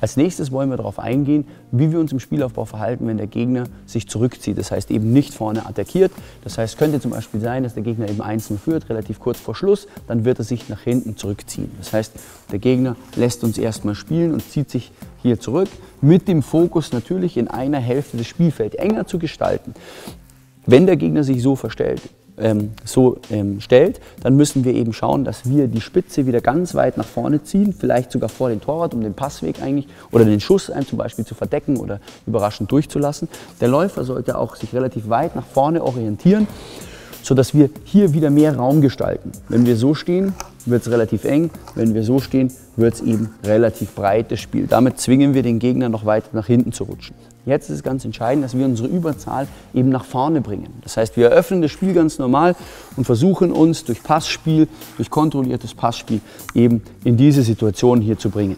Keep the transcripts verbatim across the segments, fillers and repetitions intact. Als nächstes wollen wir darauf eingehen, wie wir uns im Spielaufbau verhalten, wenn der Gegner sich zurückzieht. Das heißt eben nicht vorne attackiert. Das heißt, könnte zum Beispiel sein, dass der Gegner eben einzeln führt, relativ kurz vor Schluss, dann wird er sich nach hinten zurückziehen. Das heißt, der Gegner lässt uns erstmal spielen und zieht sich hier zurück, mit dem Fokus natürlich in einer Hälfte des Spielfelds enger zu gestalten. Wenn der Gegner sich so verstellt, Ähm, so ähm, stellt, dann müssen wir eben schauen, dass wir die Spitze wieder ganz weit nach vorne ziehen, vielleicht sogar vor den Torwart, um den Passweg eigentlich oder den Schuss einem zum Beispiel zu verdecken oder überraschend durchzulassen. Der Läufer sollte auch sich relativ weit nach vorne orientieren, sodass wir hier wieder mehr Raum gestalten. Wenn wir so stehen, wird es relativ eng. Wenn wir so stehen, wird es eben relativ breites Spiel. Damit zwingen wir den Gegner noch weiter nach hinten zu rutschen. Jetzt ist es ganz entscheidend, dass wir unsere Überzahl eben nach vorne bringen. Das heißt, wir eröffnen das Spiel ganz normal und versuchen uns durch Passspiel, durch kontrolliertes Passspiel eben in diese Situation hier zu bringen.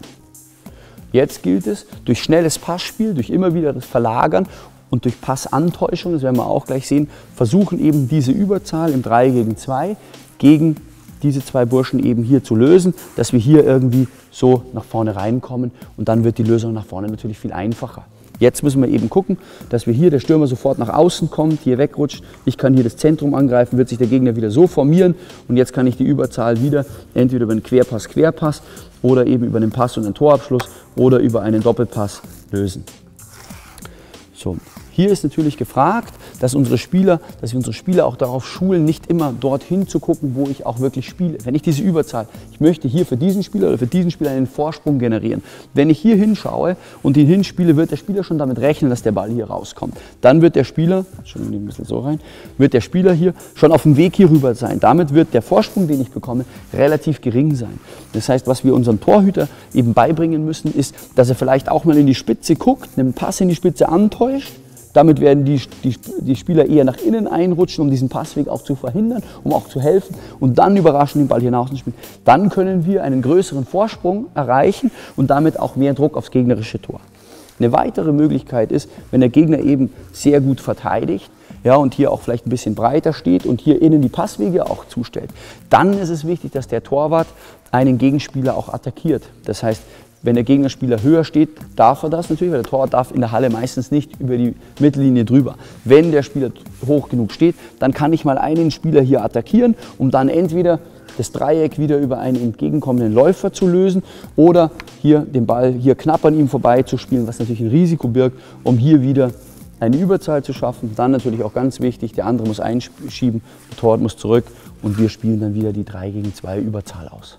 Jetzt gilt es, durch schnelles Passspiel, durch immer wieder das Verlagern und durch Passantäuschung, das werden wir auch gleich sehen, versuchen eben diese Überzahl im drei gegen zwei gegen diese zwei Burschen eben hier zu lösen, dass wir hier irgendwie so nach vorne reinkommen und dann wird die Lösung nach vorne natürlich viel einfacher. Jetzt müssen wir eben gucken, dass wir hier, der Stürmer sofort nach außen kommt, hier wegrutscht. Ich kann hier das Zentrum angreifen, wird sich der Gegner wieder so formieren und jetzt kann ich die Überzahl wieder entweder über einen Querpass, Querpass oder eben über einen Pass und einen Torabschluss oder über einen Doppelpass lösen. So. Hier ist natürlich gefragt, dass unsere Spieler, dass wir unsere Spieler auch darauf schulen, nicht immer dorthin zu gucken, wo ich auch wirklich spiele. Wenn ich diese Überzahl, ich möchte hier für diesen Spieler oder für diesen Spieler einen Vorsprung generieren. Wenn ich hier hinschaue und ihn hinspiele, wird der Spieler schon damit rechnen, dass der Ball hier rauskommt. Dann wird der Spieler, schon ein bisschen so rein, wird der Spieler hier schon auf dem Weg hier rüber sein. Damit wird der Vorsprung, den ich bekomme, relativ gering sein. Das heißt, was wir unserem Torhüter eben beibringen müssen, ist, dass er vielleicht auch mal in die Spitze guckt, einen Pass in die Spitze antäuscht. Damit werden die, die, die Spieler eher nach innen einrutschen, um diesen Passweg auch zu verhindern, um auch zu helfen und dann überraschend den Ball hier nach außen spielen. Dann können wir einen größeren Vorsprung erreichen und damit auch mehr Druck aufs gegnerische Tor. Eine weitere Möglichkeit ist, wenn der Gegner eben sehr gut verteidigt, ja, und hier auch vielleicht ein bisschen breiter steht und hier innen die Passwege auch zustellt, dann ist es wichtig, dass der Torwart einen Gegenspieler auch attackiert. Das heißt, wenn der Gegnerspieler höher steht, darf er das natürlich, weil der Torwart darf in der Halle meistens nicht über die Mittellinie drüber. Wenn der Spieler hoch genug steht, dann kann ich mal einen Spieler hier attackieren, um dann entweder das Dreieck wieder über einen entgegenkommenden Läufer zu lösen oder hier den Ball hier knapp an ihm vorbei zu spielen, was natürlich ein Risiko birgt, um hier wieder eine Überzahl zu schaffen. Dann natürlich auch ganz wichtig, der andere muss einschieben, der Torwart muss zurück und wir spielen dann wieder die drei gegen zwei Überzahl aus.